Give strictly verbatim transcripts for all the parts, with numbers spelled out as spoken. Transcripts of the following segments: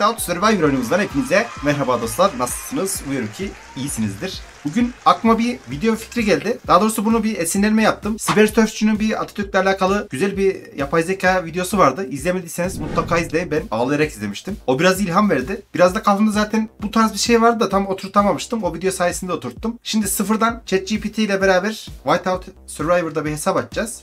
Whiteout Survival oyunumuzdan hepinize merhaba dostlar, nasılsınız? Umarım ki iyisinizdir. Bugün aklıma bir video fikri geldi. Daha doğrusu bunu bir esinlenme yaptım. Siber Törfçü'nün bir Atatürk'le alakalı güzel bir yapay zeka videosu vardı. İzlemediyseniz mutlaka izleyin. Ben ağlayarak izlemiştim. O biraz ilham verdi. Biraz da kafamda zaten bu tarz bir şey vardı da tam oturtamamıştım. O video sayesinde oturttum. Şimdi sıfırdan ChatGPT ile beraber Whiteout Survivor'da bir hesap açacağız.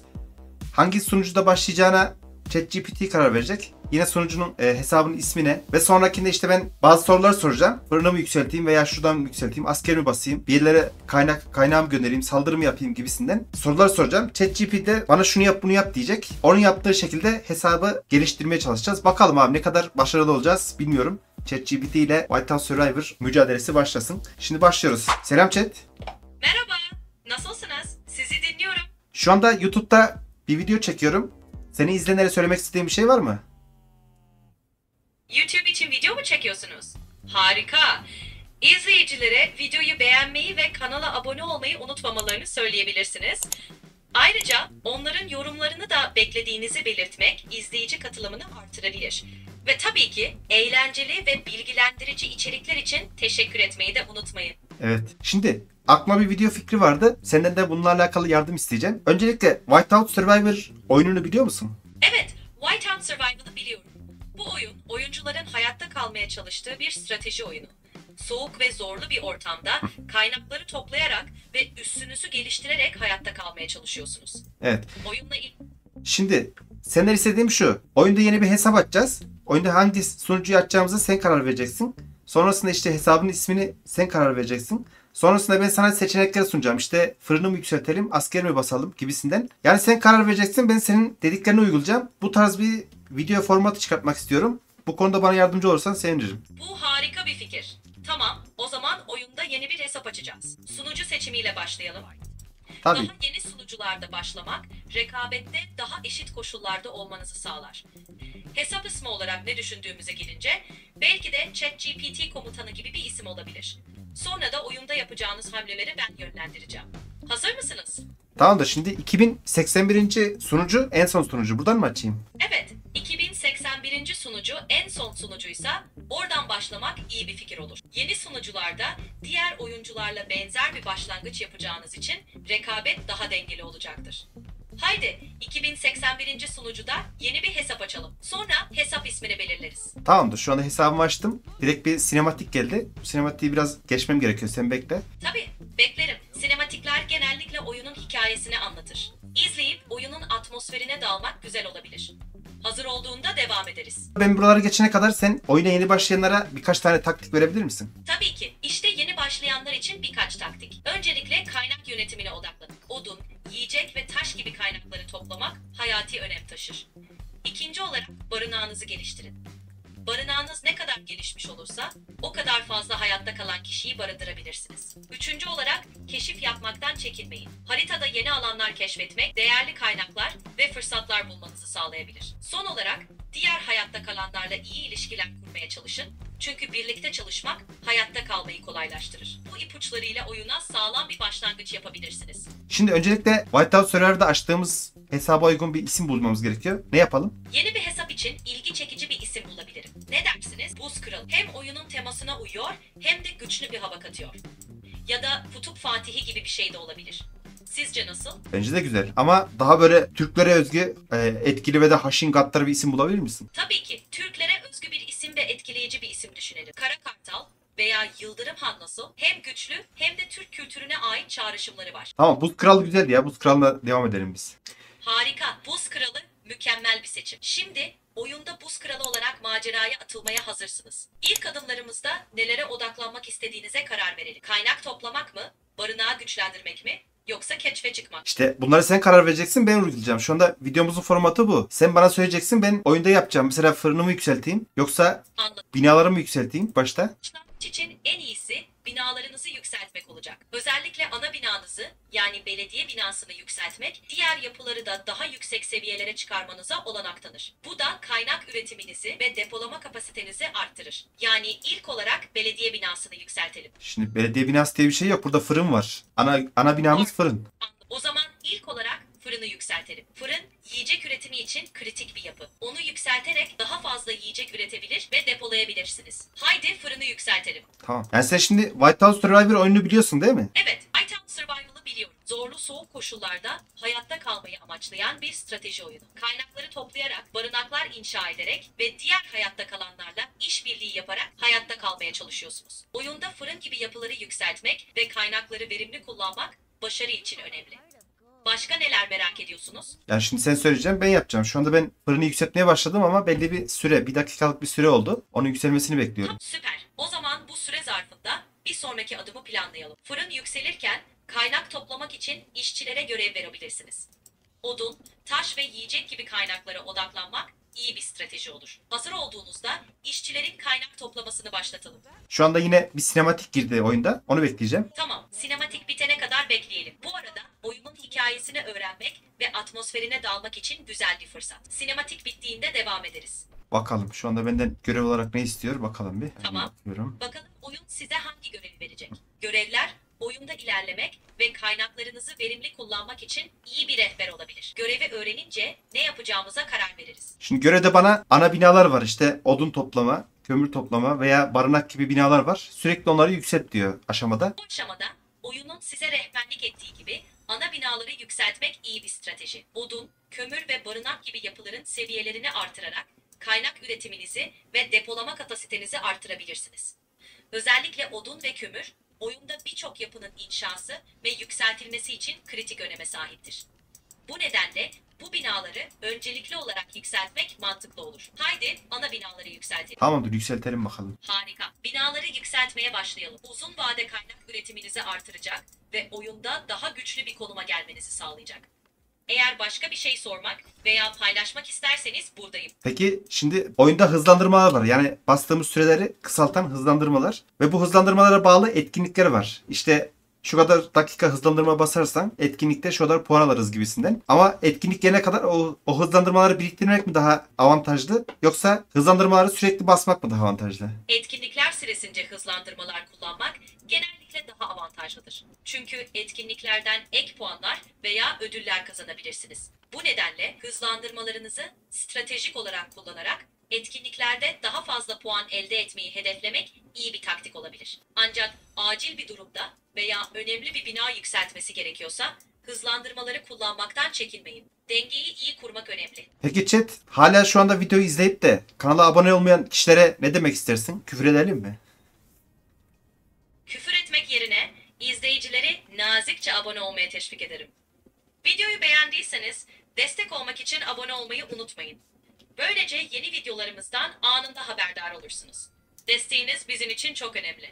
Hangi sunucuda başlayacağına ChatGPT karar verecek. Yine sunucunun e, hesabının ismine ve sonrakinde işte ben bazı sorular soracağım. Fırını mı yükselteyim veya şuradan mı yükselteyim, asker mi basayım, bir yerlere kaynak, kaynağımı göndereyim, saldırı mı yapayım gibisinden sorular soracağım. ChatGPT de bana şunu yap bunu yap diyecek. Onun yaptığı şekilde hesabı geliştirmeye çalışacağız. Bakalım abi ne kadar başarılı olacağız bilmiyorum. ChatGPT ile Whiteout Survivor mücadelesi başlasın. Şimdi başlıyoruz. Selam chat. Merhaba, nasılsınız? Sizi dinliyorum. Şu anda YouTube'da bir video çekiyorum. Seni izleyenlere söylemek istediğin bir şey var mı? YouTube için video mu çekiyorsunuz? Harika. İzleyicilere videoyu beğenmeyi ve kanala abone olmayı unutmamalarını söyleyebilirsiniz. Ayrıca onların yorumlarını da beklediğinizi belirtmek izleyici katılımını artırabilir. Ve tabii ki eğlenceli ve bilgilendirici içerikler için teşekkür etmeyi de unutmayın. Evet. Şimdi aklıma bir video fikri vardı. Senden de bununla alakalı yardım isteyeceğim. Öncelikle Whiteout Survivor oyununu biliyor musun? Evet. Whiteout Survival'ı biliyorum. Bu oyun, oyuncuların hayatta kalmaya çalıştığı bir strateji oyunu. Soğuk ve zorlu bir ortamda kaynakları toplayarak ve üstünüzü geliştirerek hayatta kalmaya çalışıyorsunuz. Evet. Oyunla ilgili... Şimdi senden istediğim şu. Oyunda yeni bir hesap açacağız. Oyunda hangi sunucuyu açacağımıza sen karar vereceksin. Sonrasında işte hesabın ismini sen karar vereceksin. Sonrasında ben sana seçenekleri sunacağım. İşte fırını mı yükseltelim, asker mi basalım gibisinden. Yani sen karar vereceksin, ben senin dediklerini uygulayacağım. Bu tarz bir video formatı çıkartmak istiyorum. Bu konuda bana yardımcı olursan sevinirim. Bu harika bir fikir. Tamam, o zaman oyunda yeni bir hesap açacağız. Sunucu seçimiyle başlayalım. Tabii. Daha yeni sunucularda başlamak, rekabette daha eşit koşullarda olmanızı sağlar. Hesap ismi olarak ne düşündüğümüze gelince, belki de ChatGPT komutanı gibi bir isim olabilir. Sonra da oyunda yapacağınız hamleleri ben yönlendireceğim. Hazır mısınız? Tamam da şimdi iki bin seksen birinci sunucu en son sunucu. Buradan mı açayım? Evet. iki bin seksen birinci sunucu en son sunucuysa oradan başlamak iyi bir fikir olur. Yeni sunucularda diğer oyuncularla benzer bir başlangıç yapacağınız için rekabet daha dengeli olacaktır. Haydi iki bin seksen birinci sunucuda yeni bir hesap açalım. Sonra hesap ismini belirleriz. Tamamdır. Şu anda hesabımı açtım. Direkt bir sinematik geldi. Bu sinematiği biraz geçmem gerekiyor. Sen bekle. Tabii. Beklerim. Sinematikler genellikle oyunun hikayesini anlatır. İzleyip oyunun atmosferine dalmak güzel olabilir. Hazır olduğunda devam ederiz. Ben buralara geçene kadar sen oyuna yeni başlayanlara birkaç tane taktik verebilir misin? Tabii ki. İşte yeni başlayanlar için birkaç taktik. Öncelikle kaynak yönetimine odaklanın. Odun, yiyecek ve taş gibi kaynakları toplamak hayati önem taşır. İkinci olarak barınağınızı geliştirin. Barınağınız ne kadar gelişmiş olursa o kadar fazla hayatta kalan kişiyi barındırabilirsiniz. Üçüncü olarak keşif yapmaktan çekinmeyin. Haritada yeni alanlar keşfetmek, değerli kaynaklar ve fırsatlar bulmanızı sağlayabilir. Son olarak diğer hayatta kalanlarla iyi ilişkiler kurmaya çalışın. Çünkü birlikte çalışmak hayatta kalmayı kolaylaştırır. Bu ipuçlarıyla oyuna sağlam bir başlangıç yapabilirsiniz. Şimdi öncelikle Whiteout Survivor'da açtığımız hesaba uygun bir isim bulmamız gerekiyor. Ne yapalım? Yeni bir hesap için ilgi çekici bir isim bulabilirim. Ne dersiniz? Buz Kralı. Hem oyunun temasına uyuyor hem de güçlü bir hava katıyor. Ya da Kutup Fatihi gibi bir şey de olabilir. Sizce nasıl? Bence de güzel. Ama daha böyle Türklere özgü etkili ve de haşin gaddar bir isim bulabilir misin? Tabii ki. Türklere özgü bir isim ve etkileyici bir isim düşünelim. Kara Kartal veya Yıldırım Han nasıl? Hem güçlü hem de Türk kültürüne ait çağrışımları var. Tamam, Buz Kralı güzel ya. Buz Kralı'na devam edelim biz. Harika. Buz Kralı mükemmel bir seçim. Şimdi oyunda Buz Kralı olarak maceraya atılmaya hazırsınız. İlk adımlarımızda nelere odaklanmak istediğinize karar verelim. Kaynak toplamak mı? Barınağı güçlendirmek mi? Yoksa keşfe çıkmak. İşte bunları sen karar vereceksin, ben uygulayacağım. Şu anda videomuzun formatı bu. Sen bana söyleyeceksin, ben oyunda yapacağım. Mesela fırınımı yükselteyim yoksa Anladım. binalarımı yükselteyim başta. Başlangıç için en iyisi binalarınızı yükseltmek olacak. Özellikle ana binanızı yani belediye binasını yükseltmek diğer yapıları da daha yüksek seviyelere çıkarmanıza olanak tanır. Bu da kaynak üretiminizi ve depolama kapasitenizi arttırır. Yani ilk olarak belediye binasını yükseltelim. Şimdi belediye binası diye bir şey yok. Burada fırın var. Ana, ana binamız fırın. O zaman ilk olarak fırını yükseltelim. Fırın yiyecek üretimi için kritik bir yapı. Onu yükselterek daha fazla yiyecek üretebilir ve depolayabilirsiniz. Haydi fırını yükseltelim. Tamam. Yani sen şimdi Whiteout Survivor oyununu biliyorsun değil mi? Evet. Whiteout Survival'ı biliyorum. Zorlu soğuk koşullarda hayatta kalmayı amaçlayan bir strateji oyunu. Kaynakları toplayarak, barınaklar inşa ederek ve diğer hayatta kalanlarla işbirliği yaparak hayatta kalmaya çalışıyorsunuz. Oyunda fırın gibi yapıları yükseltmek ve kaynakları verimli kullanmak başarı için önemli. Başka neler merak ediyorsunuz? Ya şimdi sen söyleyeceğim, ben yapacağım. Şu anda ben fırını yükseltmeye başladım ama belli bir süre, bir dakikalık bir süre oldu. Onun yükselmesini bekliyorum. Ha, süper. O zaman bu süre zarfında bir sonraki adımı planlayalım. Fırın yükselirken kaynak toplamak için işçilere görev verebilirsiniz. Odun, taş ve yiyecek gibi kaynaklara odaklanmak iyi bir strateji olur. Hazır olduğunuzda işçilerin kaynak toplamasını başlatalım. Şu anda yine bir sinematik girdi oyunda. Onu bekleyeceğim. Tamam. Sinematik bitene kadar bekleyelim. Bu arada oyunun hikayesini öğrenmek ve atmosferine dalmak için güzel bir fırsat. Sinematik bittiğinde devam ederiz. Bakalım şu anda benden görev olarak ne istiyor? Bakalım bir. Tamam. Bakalım oyun size hangi görevi verecek? Görevler oyunda ilerlemek ve kaynaklarınızı verimli kullanmak için iyi bir rehber olabilir. Görevi öğrenince ne yapacağımıza karar veririz. Şimdi görevde bana ana binalar var, işte odun toplama, kömür toplama veya barınak gibi binalar var. Sürekli onları yükselt diyor aşamada. Bu aşamada oyunun size rehberlik ettiği gibi ana binaları yükseltmek iyi bir strateji. Odun, kömür ve barınak gibi yapıların seviyelerini artırarak kaynak üretiminizi ve depolama kapasitenizi artırabilirsiniz. Özellikle odun ve kömür oyunda birçok yapının inşası ve yükseltilmesi için kritik öneme sahiptir. Bu nedenle bu binaları öncelikli olarak yükseltmek mantıklı olur. Haydi ana binaları yükseltelim. Tamamdır, yükseltelim bakalım. Harika. Binaları yükseltmeye başlayalım. Uzun vade kaynak üretiminizi artıracak ve oyunda daha güçlü bir konuma gelmenizi sağlayacak. Eğer başka bir şey sormak veya paylaşmak isterseniz buradayım. Peki şimdi oyunda hızlandırmalar var. Yani bastığımız süreleri kısaltan hızlandırmalar ve bu hızlandırmalara bağlı etkinlikler var. İşte şu kadar dakika hızlandırma basarsan etkinlikte şu kadar puan alırız gibisinden. Ama etkinlik gelene kadar o, o hızlandırmaları biriktirmek mi daha avantajlı, yoksa hızlandırmaları sürekli basmak mı daha avantajlı? Etkinlikler süresince hızlandırmalar kullanmak genellikle daha avantajlıdır. Çünkü etkinliklerden ek puanlar veya ödüller kazanabilirsiniz. Bu nedenle hızlandırmalarınızı stratejik olarak kullanarak etkinliklerde daha fazla puan elde etmeyi hedeflemek iyi bir taktik olabilir. Ancak acil bir durumda veya önemli bir bina yükseltmesi gerekiyorsa hızlandırmaları kullanmaktan çekinmeyin. Dengeyi iyi kurmak önemli. Peki chat, hala şu anda videoyu izleyip de kanala abone olmayan kişilere ne demek istersin? Küfür edelim mi? Küfür etmek yerine izleyicileri nazikçe abone olmaya teşvik ederim. Videoyu beğendiyseniz destek olmak için abone olmayı unutmayın. Böylece yeni videolarımızdan anında haberdar olursunuz. Desteğiniz bizim için çok önemli.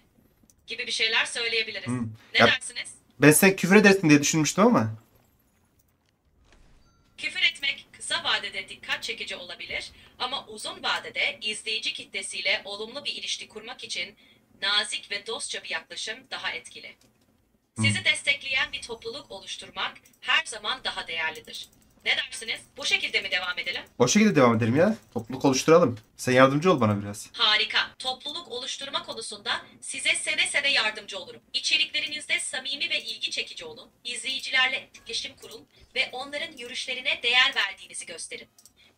Gibi bir şeyler söyleyebiliriz. Hmm. Ne ya, dersiniz? Ben sen küfür edersin diye düşünmüştüm ama. Küfür etmek kısa vadede dikkat çekici olabilir ama uzun vadede izleyici kitlesiyle olumlu bir ilişki kurmak için nazik ve dostça bir yaklaşım daha etkili. Sizi hmm. destekleyen bir topluluk oluşturmak her zaman daha değerlidir. Ne dersiniz? Bu şekilde mi devam edelim? O şekilde devam edelim ya. Topluluk oluşturalım. Sen yardımcı ol bana biraz. Harika. Topluluk oluşturma konusunda size seve seve yardımcı olurum. İçeriklerinizde samimi ve ilgi çekici olun. İzleyicilerle etkileşim kurun ve onların görüşlerine değer verdiğinizi gösterin.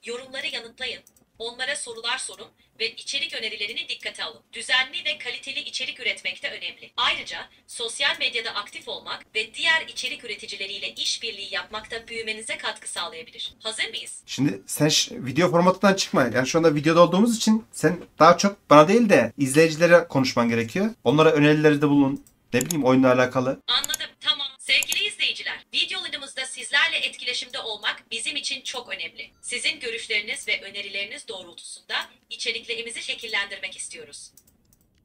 Yorumları yanıtlayın. Onlara sorular sorun ve içerik önerilerini dikkate alın. Düzenli ve kaliteli içerik üretmek de önemli. Ayrıca sosyal medyada aktif olmak ve diğer içerik üreticileriyle işbirliği yapmak da büyümenize katkı sağlayabilir. Hazır mıyız? Şimdi sen video formatından çıkma. Yani şu anda videoda olduğumuz için sen daha çok bana değil de izleyicilere konuşman gerekiyor. Onlara önerileri de bulun. Ne bileyim, oyunla alakalı. Anladım. Tamam. Sevgili izleyiciler, videolarımızda sizlerle etkileşimde olmak bizim için çok önemli. Sizin görüşleriniz ve önerileriniz doğrultusunda içeriklerimizi şekillendirmek istiyoruz.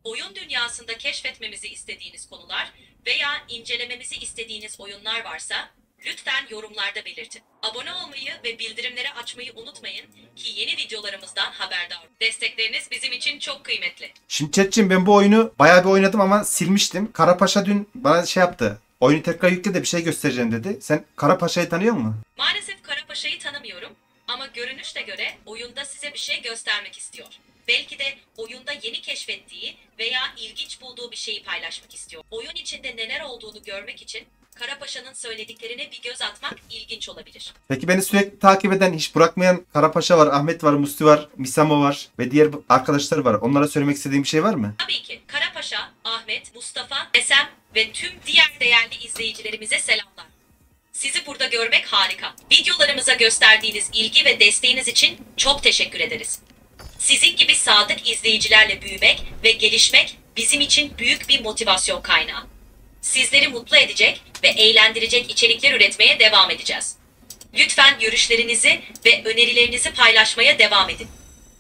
Oyun dünyasında keşfetmemizi istediğiniz konular veya incelememizi istediğiniz oyunlar varsa lütfen yorumlarda belirtin. Abone olmayı ve bildirimleri açmayı unutmayın ki yeni videolarımızdan haberdar olun. Destekleriniz bizim için çok kıymetli. Şimdi chat'cim, ben bu oyunu bayağı bir oynadım ama silmiştim. Karapaşa dün bana şey yaptı. Oyunu tekrar yükle de bir şey göstereceğim dedi. Sen Karapaşa'yı tanıyor musun? Maalesef Karapaşa'yı tanımıyorum ama görünüşle göre oyunda size bir şey göstermek istiyor. Belki de oyunda yeni keşfettiği veya ilginç bulduğu bir şeyi paylaşmak istiyor. Oyun için içinde neler olduğunu görmek için Karapaşa'nın söylediklerine bir göz atmak ilginç olabilir. Peki beni sürekli takip eden, hiç bırakmayan Karapaşa var, Ahmet var, Musli var, Misamo var ve diğer arkadaşlar var. Onlara söylemek istediğim bir şey var mı? Tabii ki. Karapaşa, Ahmet, Mustafa, Esem ve tüm diğer değerli izleyicilerimize selamlar. Sizi burada görmek harika. Videolarımıza gösterdiğiniz ilgi ve desteğiniz için çok teşekkür ederiz. Sizin gibi sadık izleyicilerle büyümek ve gelişmek bizim için büyük bir motivasyon kaynağı. Sizleri mutlu edecek ve eğlendirecek içerikler üretmeye devam edeceğiz. Lütfen görüşlerinizi ve önerilerinizi paylaşmaya devam edin.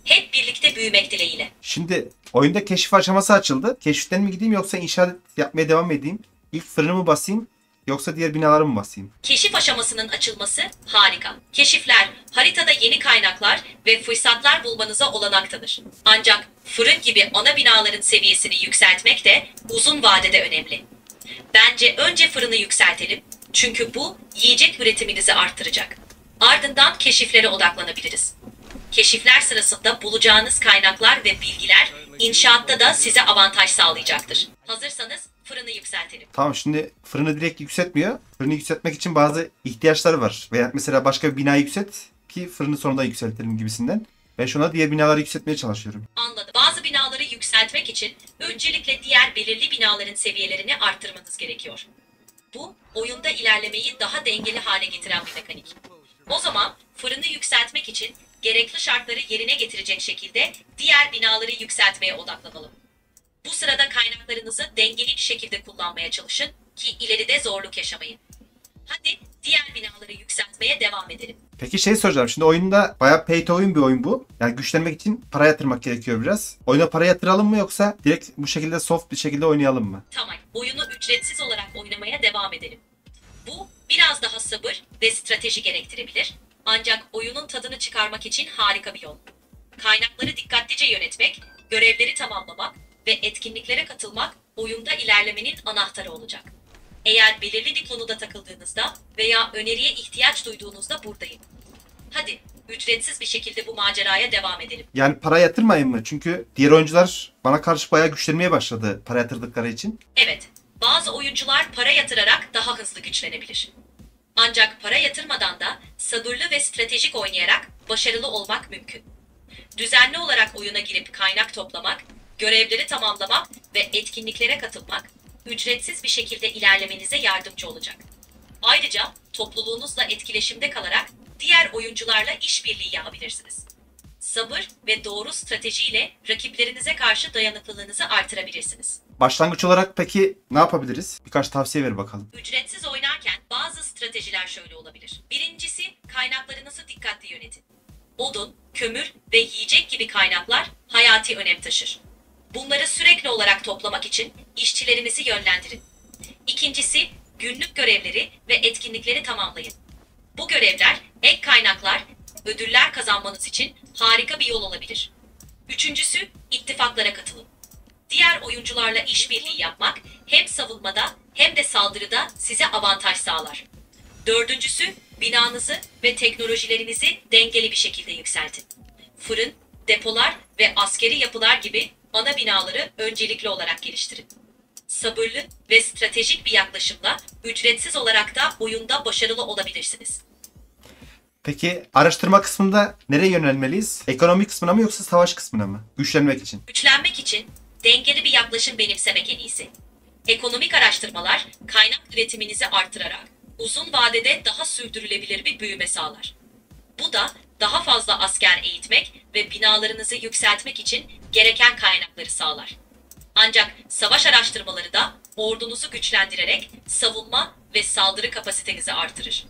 Hep birlikte büyümek dileğiyle. Şimdi oyunda keşif aşaması açıldı. Keşiften mi gideyim yoksa inşaat yapmaya devam edeyim? İlk fırını mı basayım yoksa diğer binaları mı basayım? Keşif aşamasının açılması harika. Keşifler haritada yeni kaynaklar ve fırsatlar bulmanıza olanak tanır. Ancak fırın gibi ana binaların seviyesini yükseltmek de uzun vadede önemli. Bence önce fırını yükseltelim, çünkü bu yiyecek üretiminizi arttıracak. Ardından keşiflere odaklanabiliriz. Keşifler sırasında bulacağınız kaynaklar ve bilgiler inşaatta da size avantaj sağlayacaktır. Hazırsanız fırını yükseltelim. Tamam, şimdi fırını direkt yükseltmiyor. Fırını yükseltmek için bazı ihtiyaçlar var. Veya mesela başka bir binayı yükselt ki fırını sonradan yükseltelim gibisinden. Ben şu anda diğer binaları yükseltmeye çalışıyorum. Anladım. Bazı binaları yükseltmek için öncelikle diğer belirli binaların seviyelerini arttırmanız gerekiyor. Bu, oyunda ilerlemeyi daha dengeli hale getiren bir mekanik. O zaman fırını yükseltmek için gerekli şartları yerine getirecek şekilde diğer binaları yükseltmeye odaklanalım. Bu sırada kaynaklarınızı dengeli bir şekilde kullanmaya çalışın ki ileride zorluk yaşamayın. Hadi diğer binaları yükseltmeye devam edelim. Peki şey soracağım. Şimdi oyunda bayağı pay to win bir oyun bu. Yani güçlenmek için para yatırmak gerekiyor biraz. Oyuna para yatıralım mı yoksa direkt bu şekilde soft bir şekilde oynayalım mı? Tamam. Oyunu ücretsiz olarak oynamaya devam edelim. Bu biraz daha sabır ve strateji gerektirebilir. Ancak oyunun tadını çıkarmak için harika bir yol. Kaynakları dikkatlice yönetmek, görevleri tamamlamak ve etkinliklere katılmak oyunda ilerlemenin anahtarı olacak. Eğer belirli bir konuda takıldığınızda veya öneriye ihtiyaç duyduğunuzda buradayım. Hadi ücretsiz bir şekilde bu maceraya devam edelim. Yani para yatırmayayım mı? Çünkü diğer oyuncular bana karşı bayağı güçlenmeye başladı para yatırdıkları için. Evet, bazı oyuncular para yatırarak daha hızlı güçlenebilir. Ancak para yatırmadan da sabırlı ve stratejik oynayarak başarılı olmak mümkün. Düzenli olarak oyuna girip kaynak toplamak, görevleri tamamlamak ve etkinliklere katılmak ücretsiz bir şekilde ilerlemenize yardımcı olacak. Ayrıca topluluğunuzla etkileşimde kalarak diğer oyuncularla işbirliği yapabilirsiniz. Sabır ve doğru stratejiyle rakiplerinize karşı dayanıklılığınızı artırabilirsiniz. Başlangıç olarak peki ne yapabiliriz? Birkaç tavsiye ver bakalım. Ücretsiz oynarken bazı stratejiler şöyle olabilir. Birincisi, kaynaklarınızı dikkatli yönetin. Odun, kömür ve yiyecek gibi kaynaklar hayati önem taşır. Bunları sürekli olarak toplamak için işçilerinizi yönlendirin. İkincisi, günlük görevleri ve etkinlikleri tamamlayın. Bu görevler, ek kaynaklar, ödüller kazanmanız için harika bir yol olabilir. Üçüncüsü, ittifaklara katılın. Diğer oyuncularla işbirliği yapmak hem savunmada hem de saldırıda size avantaj sağlar. Dördüncüsü, binanızı ve teknolojilerinizi dengeli bir şekilde yükseltin. Fırın, depolar ve askeri yapılar gibi ana binaları öncelikli olarak geliştirin. Sabırlı ve stratejik bir yaklaşımla ücretsiz olarak da oyunda başarılı olabilirsiniz. Peki araştırma kısmında nereye yönelmeliyiz? Ekonomi kısmına mı yoksa savaş kısmına mı? Güçlenmek için. Güçlenmek için dengeli bir yaklaşım benimsemek en iyisi. Ekonomik araştırmalar kaynak üretiminizi artırarak uzun vadede daha sürdürülebilir bir büyüme sağlar. Bu da daha fazla asker eğitmek ve binalarınızı yükseltmek için gereken kaynakları sağlar. Ancak savaş araştırmaları da ordunuzu güçlendirerek savunma ve saldırı kapasitenizi artırır.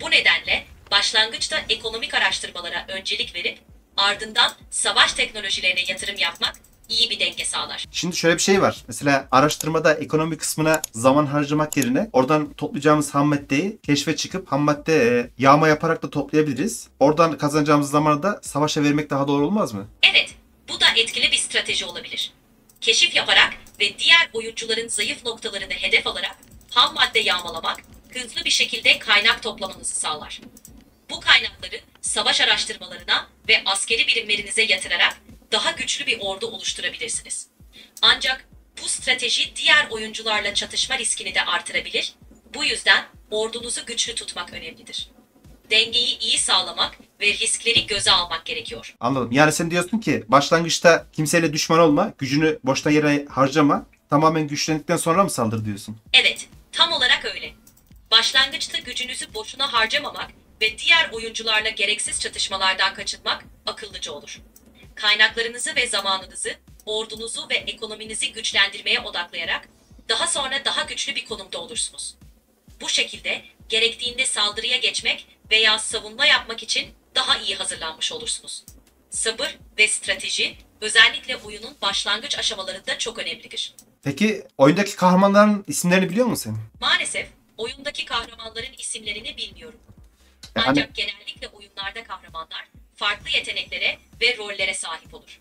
Bu nedenle başlangıçta ekonomik araştırmalara öncelik verip ardından savaş teknolojilerine yatırım yapmak iyi bir denge sağlar. Şimdi şöyle bir şey var. Mesela araştırmada ekonomi kısmına zaman harcamak yerine oradan toplayacağımız ham maddeyi keşfe çıkıp ham madde yağma yaparak da toplayabiliriz. Oradan kazanacağımız zamanı da savaşa vermek daha doğru olmaz mı? Evet, bu da etkili bir strateji olabilir. Keşif yaparak ve diğer oyuncuların zayıf noktalarını hedef alarak ham madde yağmalamak hızlı bir şekilde kaynak toplamanızı sağlar. Bu kaynakları savaş araştırmalarına ve askeri birimlerinize yatırarak daha güçlü bir ordu oluşturabilirsiniz. Ancak Bu strateji diğer oyuncularla çatışma riskini de artırabilir. Bu yüzden ordunuzu güçlü tutmak önemlidir. Dengeyi iyi sağlamak ve riskleri göze almak gerekiyor. Anladım. Yani sen diyorsun ki başlangıçta kimseyle düşman olma, gücünü boşuna yere harcama, tamamen güçlendikten sonra mı saldır diyorsun? Evet, tam olarak öyle. Başlangıçta gücünüzü boşuna harcamamak ve diğer oyuncularla gereksiz çatışmalardan kaçınmak akıllıca olur. Kaynaklarınızı ve zamanınızı, ordunuzu ve ekonominizi güçlendirmeye odaklayarak daha sonra daha güçlü bir konumda olursunuz. Bu şekilde gerektiğinde saldırıya geçmek veya savunma yapmak için daha iyi hazırlanmış olursunuz. Sabır ve strateji özellikle oyunun başlangıç aşamalarında çok önemlidir. Peki oyundaki kahramanların isimlerini biliyor musun? Maalesef oyundaki kahramanların isimlerini bilmiyorum. Yani... Ancak genellikle oyunlarda kahramanlar farklı yeteneklere ve rollere sahip olur.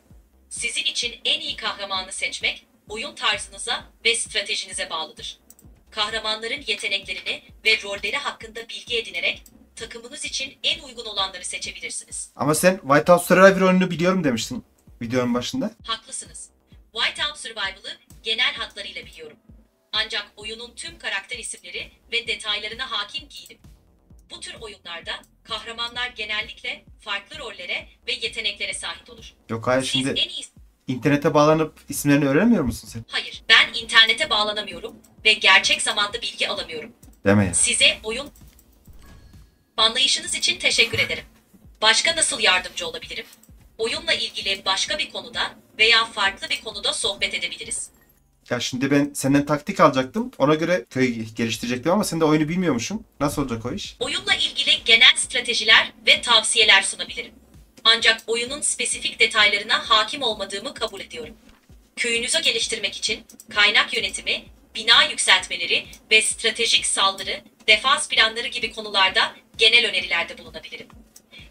Sizin için en iyi kahramanı seçmek oyun tarzınıza ve stratejinize bağlıdır. Kahramanların yeteneklerini ve rolleri hakkında bilgi edinerek takımınız için en uygun olanları seçebilirsiniz. Ama sen Whiteout Survival oyununu biliyorum demiştin videonun başında. Haklısınız. Whiteout Survival'ı genel hatlarıyla biliyorum. Ancak oyunun tüm karakter isimleri ve detaylarına hakim değilim. Bu tür oyunlarda kahramanlar genellikle farklı rollere ve yeteneklere sahip olur. Yok hayır, siz şimdi en iyi... internete bağlanıp isimlerini öğrenemiyor musun sen? Hayır, ben internete bağlanamıyorum ve gerçek zamanda bilgi alamıyorum. Demeyin. Size oyun anlayışınız için teşekkür ederim. Başka nasıl yardımcı olabilirim? Oyunla ilgili başka bir konuda veya farklı bir konuda sohbet edebiliriz. Ya şimdi ben senden taktik alacaktım. Ona göre köyü geliştirecektim ama sen de oyunu bilmiyormuşsun. Nasıl olacak o iş? Oyunla ilgili genel stratejiler ve tavsiyeler sunabilirim. Ancak oyunun spesifik detaylarına hakim olmadığımı kabul ediyorum. Köyünüzü geliştirmek için kaynak yönetimi, bina yükseltmeleri ve stratejik saldırı, defans planları gibi konularda genel önerilerde bulunabilirim.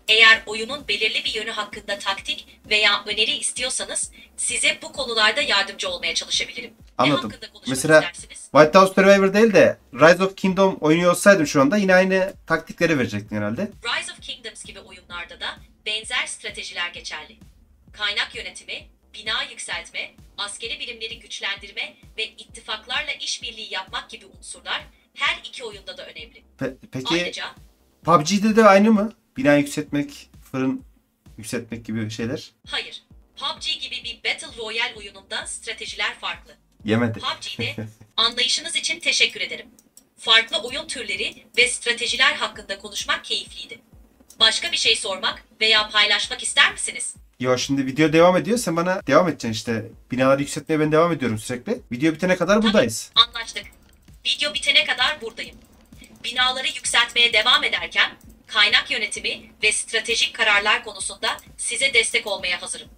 Eğer oyunun belirli bir yönü hakkında taktik veya öneri istiyorsanız size bu konularda yardımcı olmaya çalışabilirim. Anladım. Mesela Whiteout Survivor değil de Rise of Kingdoms oynuyor olsaydım şu anda yine aynı taktikleri verecektin herhalde. Rise of Kingdoms gibi oyunlarda da benzer stratejiler geçerli. Kaynak yönetimi, bina yükseltme, askeri birimleri güçlendirme ve ittifaklarla işbirliği yapmak gibi unsurlar her iki oyunda da önemli. Pe peki ayrıca, P U B G'de de aynı mı? Bina yükseltmek, fırın yükseltmek gibi şeyler. Hayır. P U B G gibi bir Battle Royale oyunundan stratejiler farklı. Yemedim. P U B G'de anlayışınız için teşekkür ederim. Farklı oyun türleri ve stratejiler hakkında konuşmak keyifliydi. Başka bir şey sormak veya paylaşmak ister misiniz? Yo, şimdi video devam ediyor. Sen bana devam edeceksin işte. Binaları yükseltmeye ben devam ediyorum sürekli. Video bitene kadar tabii, buradayız. Anlaştık. Video bitene kadar buradayım. Binaları yükseltmeye devam ederken kaynak yönetimi ve stratejik kararlar konusunda size destek olmaya hazırım.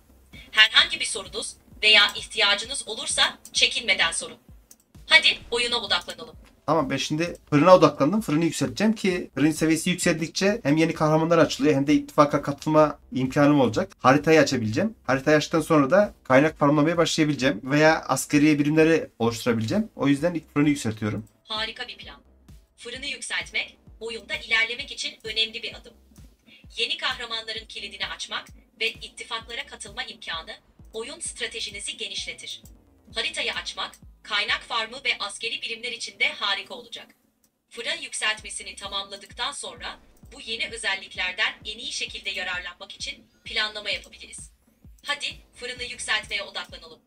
Herhangi bir sorunuz veya ihtiyacınız olursa çekinmeden sorun. Hadi oyuna odaklanalım. Tamam, ben şimdi fırına odaklandım. Fırını yükselteceğim ki fırın seviyesi yükseldikçe hem yeni kahramanlar açılıyor hem de ittifaka katılma imkanım olacak. Haritayı açabileceğim. Haritayı açtıktan sonra da kaynak farmlamaya başlayabileceğim veya askeri birimleri oluşturabileceğim. O yüzden ilk fırını yükseltiyorum. Harika bir plan. Fırını yükseltmek oyunda ilerlemek için önemli bir adım. Yeni kahramanların kilidini açmak ve ittifaklara katılma imkanı oyun stratejinizi genişletir. Haritayı açmak, kaynak farmı ve askeri birimler için de harika olacak. Fırın yükseltmesini tamamladıktan sonra bu yeni özelliklerden en iyi şekilde yararlanmak için planlama yapabiliriz. Hadi fırını yükseltmeye odaklanalım.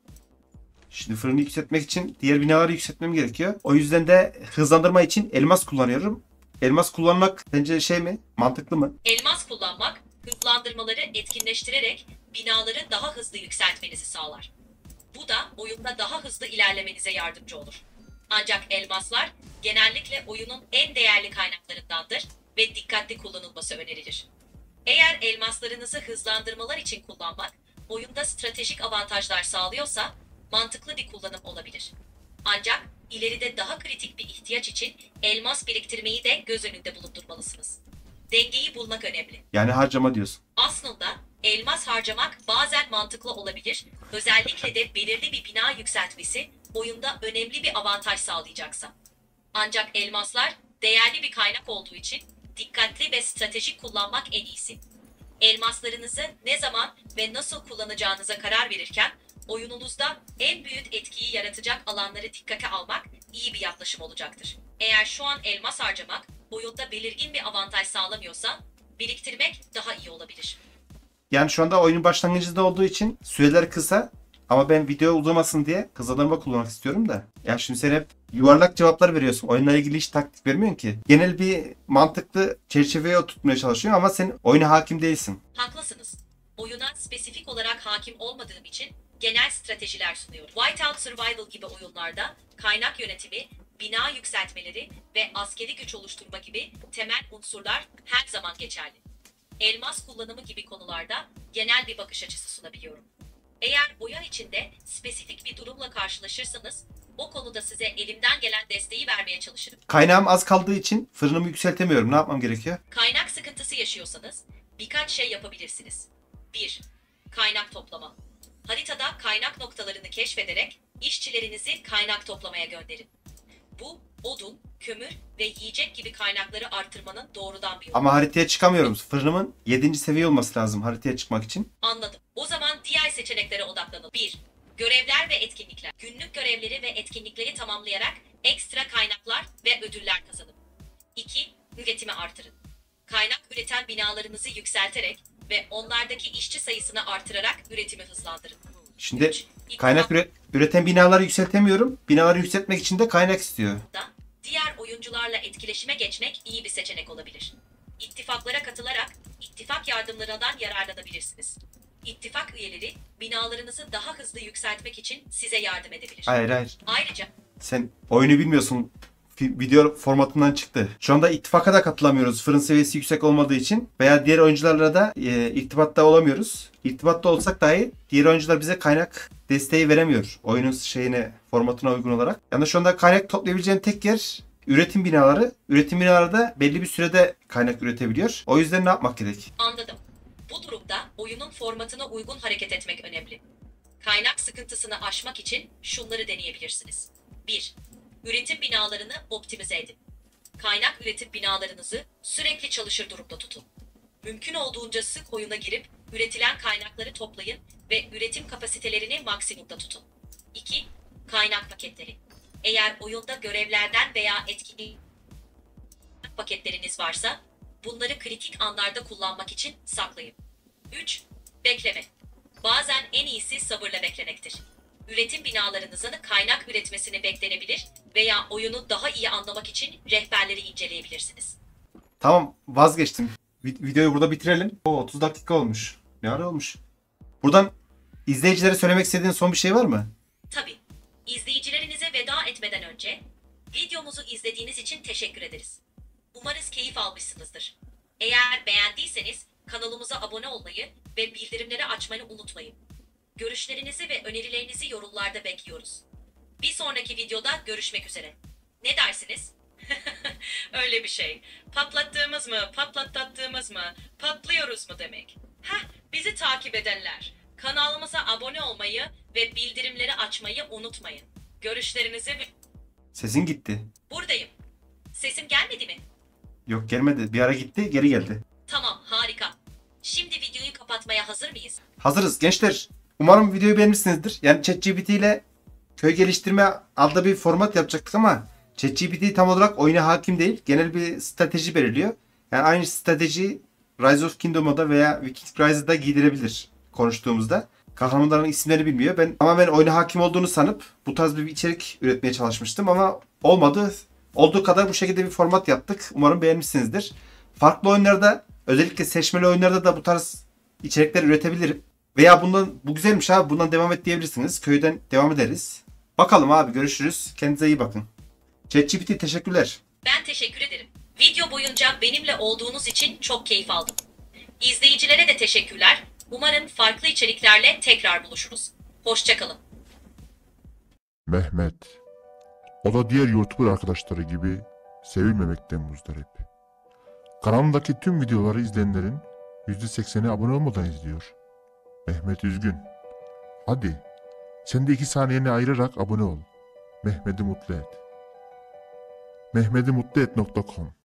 Şimdi fırını yükseltmek için diğer binaları yükseltmem gerekiyor. O yüzden de hızlandırma için elmas kullanıyorum. Elmas kullanmak sence şey mi? Mantıklı mı? Elmas kullanmak hızlandırmaları etkinleştirerek binaları daha hızlı yükseltmenizi sağlar. Bu da oyunda daha hızlı ilerlemenize yardımcı olur. Ancak elmaslar genellikle oyunun en değerli kaynaklarındandır ve dikkatli kullanılması önerilir. Eğer elmaslarınızı hızlandırmalar için kullanmak oyunda stratejik avantajlar sağlıyorsa mantıklı bir kullanım olabilir. Ancak ileride daha kritik bir ihtiyaç için elmas biriktirmeyi de göz önünde bulundurmalısınız. Dengeyi bulmak önemli. Yani harcama diyorsun. Aslında elmas harcamak bazen mantıklı olabilir. Özellikle de belirli bir bina yükseltmesi oyunda önemli bir avantaj sağlayacaksa. Ancak elmaslar değerli bir kaynak olduğu için dikkatli ve stratejik kullanmak en iyisi. Elmaslarınızı ne zaman ve nasıl kullanacağınıza karar verirken oyununuzda en büyük etkiyi yaratacak alanları dikkate almak iyi bir yaklaşım olacaktır. Eğer şu an elmas harcamak oyunda belirgin bir avantaj sağlamıyorsa biriktirmek daha iyi olabilir. Yani şu anda oyunun başlangıcında olduğu için süreler kısa ama ben video uzamasın diye kazanırma kullanmak istiyorum da. Ya şimdi sen hep yuvarlak cevaplar veriyorsun. Oyunla ilgili hiç taktik vermiyorsun ki. Genel bir mantıklı çerçeveye oturtmaya çalışıyorsun ama sen oyuna hakim değilsin. Haklısınız. Oyuna spesifik olarak hakim olmadığım için genel stratejiler sunuyorum. Whiteout Survival gibi oyunlarda kaynak yönetimi, bina yükseltmeleri ve askeri güç oluşturma gibi temel unsurlar her zaman geçerli. Elmas kullanımı gibi konularda genel bir bakış açısı sunabiliyorum. Eğer oyun içinde spesifik bir durumla karşılaşırsanız o konuda size elimden gelen desteği vermeye çalışırım. Kaynağım az kaldığı için fırınımı yükseltemiyorum. Ne yapmam gerekiyor? Kaynak sıkıntısı yaşıyorsanız birkaç şey yapabilirsiniz. bir. Kaynak toplama. Haritada kaynak noktalarını keşfederek işçilerinizi kaynak toplamaya gönderin. Bu odun, kömür ve yiyecek gibi kaynakları artırmanın doğrudan bir yolu. Ama haritaya çıkamıyorum. Fırınımın yedinci seviye olması lazım haritaya çıkmak için. Anladım. O zaman diğer seçeneklere odaklanalım. bir. Görevler ve etkinlikler. Günlük görevleri ve etkinlikleri tamamlayarak ekstra kaynaklar ve ödüller kazanın. iki. Üretimi artırın. Kaynak üreten binalarınızı yükselterek ve onlardaki işçi sayısını artırarak üretimi hızlandırın. Şimdi üç. Kaynak üret üreten binaları yükseltemiyorum. Binaları yükseltmek için de kaynak istiyor. Diğer oyuncularla etkileşime geçmek iyi bir seçenek olabilir. İttifaklara katılarak ittifak yardımlarından yararlanabilirsiniz. İttifak üyeleri binalarınızı daha hızlı yükseltmek için size yardım edebilir. Hayır hayır. Ayrıca sen oyunu bilmiyorsun. Video formatından çıktı. Şu anda ittifaka da katılamıyoruz. Fırın seviyesi yüksek olmadığı için veya diğer oyuncularla da e, irtibatta olamıyoruz. İrtibatta olsak dahi diğer oyuncular bize kaynak desteği veremiyor. Oyunun şeyine, formatına uygun olarak. Yani şu anda kaynak toplayabileceğin tek yer üretim binaları. Üretim binaları da belli bir sürede kaynak üretebiliyor. O yüzden ne yapmak gerek? Anladım. Bu durumda oyunun formatına uygun hareket etmek önemli. Kaynak sıkıntısını aşmak için şunları deneyebilirsiniz. bir. Üretim binalarını optimize edin. Kaynak üretim binalarınızı sürekli çalışır durumda tutun. Mümkün olduğunca sık oyuna girip üretilen kaynakları toplayın ve üretim kapasitelerini maksimumda tutun. iki. Kaynak paketleri. Eğer oyunda görevlerden veya etkinlik paketleriniz varsa bunları kritik anlarda kullanmak için saklayın. üç. Bekleme. Bazen en iyisi sabırla beklemektir. Üretim binalarınızın kaynak üretmesini beklenebilir veya oyunu daha iyi anlamak için rehberleri inceleyebilirsiniz. Tamam, vazgeçtim. Videoyu burada bitirelim. O otuz dakika olmuş. Ne ara olmuş? Buradan izleyicilere söylemek istediğin son bir şey var mı? Tabii. İzleyicilerinize veda etmeden önce videomuzu izlediğiniz için teşekkür ederiz. Umarız keyif almışsınızdır. Eğer beğendiyseniz kanalımıza abone olmayı ve bildirimleri açmayı unutmayın. Görüşlerinizi ve önerilerinizi yorumlarda bekliyoruz. Bir sonraki videoda görüşmek üzere. Ne dersiniz? Öyle bir şey. Patlattığımız mı, patlattığımız mı, patlıyoruz mu demek? Heh, bizi takip edenler. Kanalımıza abone olmayı ve bildirimleri açmayı unutmayın. Görüşlerinizi... Sesin gitti. Buradayım. Sesim gelmedi mi? Yok gelmedi. Bir ara gitti, geri geldi. Tamam, harika. Şimdi videoyu kapatmaya hazır mıyız? Hazırız gençler. Umarım videoyu beğenmişsinizdir. Yani ChatGPT ile köy geliştirme adlı bir format yapacaktık ama ChatGPT tam olarak oyuna hakim değil. Genel bir strateji belirliyor. Yani aynı strateji Rise of Kingdoms'a veya Viking Rise'da giydirebilir konuştuğumuzda. Kahramanların isimleri bilmiyor. Ben tamamen oyuna hakim olduğunu sanıp bu tarz bir içerik üretmeye çalışmıştım ama olmadı. Olduğu kadar bu şekilde bir format yaptık. Umarım beğenmişsinizdir. Farklı oyunlarda, özellikle seçmeli oyunlarda da bu tarz içerikler üretebilirim. Veya bundan bu güzelmiş abi, bundan devam et diyebilirsiniz. Köyden devam ederiz. Bakalım abi, görüşürüz. Kendinize iyi bakın. ChatGPT teşekkürler. Ben teşekkür ederim. Video boyunca benimle olduğunuz için çok keyif aldım. İzleyicilere de teşekkürler. Umarım farklı içeriklerle tekrar buluşuruz. Hoşçakalın. Mehmet. O da diğer YouTuber arkadaşları gibi sevilmemekten muzdarip. Kanalımdaki tüm videoları izleyenlerin yüzde sekseni abone olmadan izliyor. Mehmet üzgün. Hadi, sen de iki saniyeni ayırarak abone ol. Mehmet'i mutlu et. Mehmet'i mutlu et nokta com